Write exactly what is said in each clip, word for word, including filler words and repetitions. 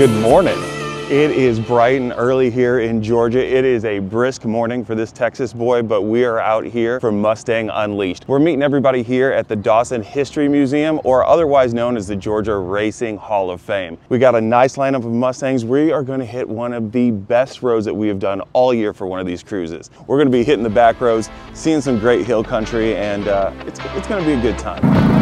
Good morning. It is bright and early here in Georgia. It is a brisk morning for this Texas boy, but we are out here for Mustang Unleashed. We're meeting everybody here at the Dawson History Museum, or otherwise known as the Georgia Racing Hall of Fame. We got a nice lineup of Mustangs. We are gonna hit one of the best roads that we have done all year for one of these cruises. We're gonna be hitting the back roads, seeing some great hill country, and uh, it's, it's gonna be a good time.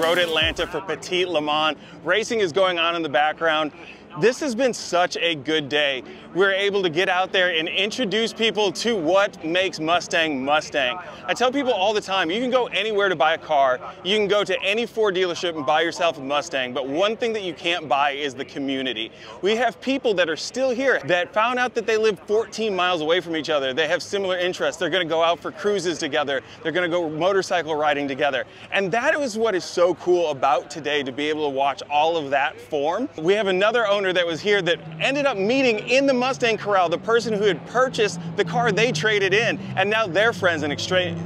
Road Atlanta for Petit Le Mans. Racing is going on in the background. This has been such a good day. We're able to get out there and introduce people to what makes Mustang Mustang. I tell people all the time, you can go anywhere to buy a car. You can go to any Ford dealership and buy yourself a Mustang, but one thing that you can't buy is the community. We have people that are still here that found out that they live fourteen miles away from each other. They have similar interests. They're gonna go out for cruises together. They're gonna go motorcycle riding together. And that is what is so cool about today, to be able to watch all of that form. We have another owner that was here that ended up meeting in the Mustang Corral the person who had purchased the car they traded in, and now they're friends and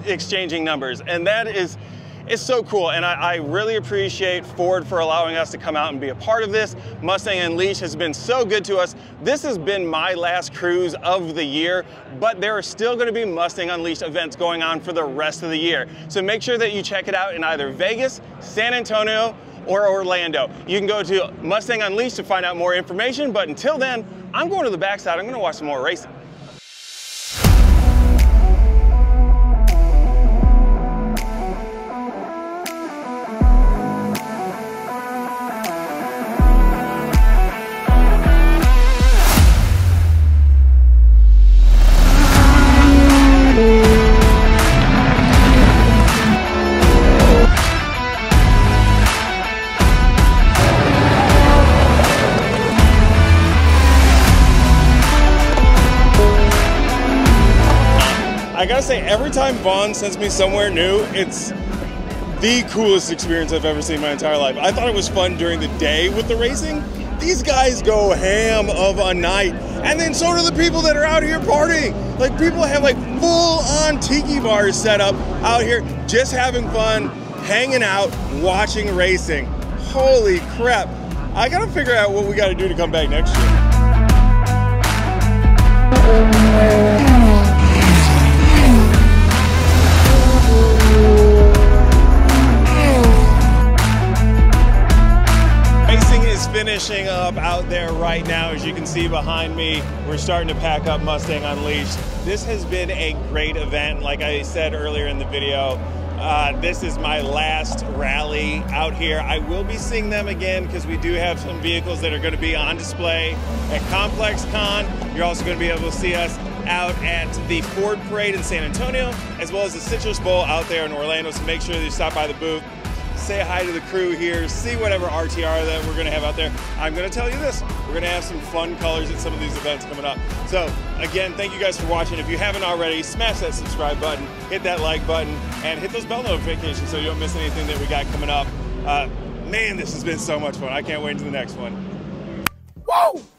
exchanging numbers, and that is it's so cool. And I, I really appreciate Ford for allowing us to come out and be a part of this. Mustang Unleashed has been so good to us. This has been my last cruise of the year, but there are still gonna be Mustang Unleashed events going on for the rest of the year. So make sure that you check it out in either Vegas, San Antonio, or Orlando. You can go to Mustang Unleashed to find out more information, but until then, I'm going to the backside. I'm gonna watch some more racing. I gotta say, every time Vaughn sends me somewhere new, it's the coolest experience I've ever seen in my entire life. I thought it was fun during the day with the racing. These guys go ham of a night. And then so do the people that are out here partying. Like, people have like full-on tiki bars set up out here, just having fun, hanging out, watching racing. Holy crap. I gotta figure out what we gotta do to come back next year. Finishing up out there right now. As you can see behind me, we're starting to pack up Mustang Unleashed. This has been a great event. Like I said earlier in the video, uh, this is my last rally out here. I will be seeing them again because we do have some vehicles that are going to be on display at Complex Con. You're also going to be able to see us out at the Ford Parade in San Antonio, as well as the Citrus Bowl out there in Orlando, so make sure that you stop by the booth. Say hi to the crew here, see whatever R T R that we're gonna have out there. I'm gonna tell you this, we're gonna have some fun colors at some of these events coming up. So again, thank you guys for watching. If you haven't already, smash that subscribe button, hit that like button, and hit those bell notifications so you don't miss anything that we got coming up. Uh, man, this has been so much fun. I can't wait until the next one. Whoa!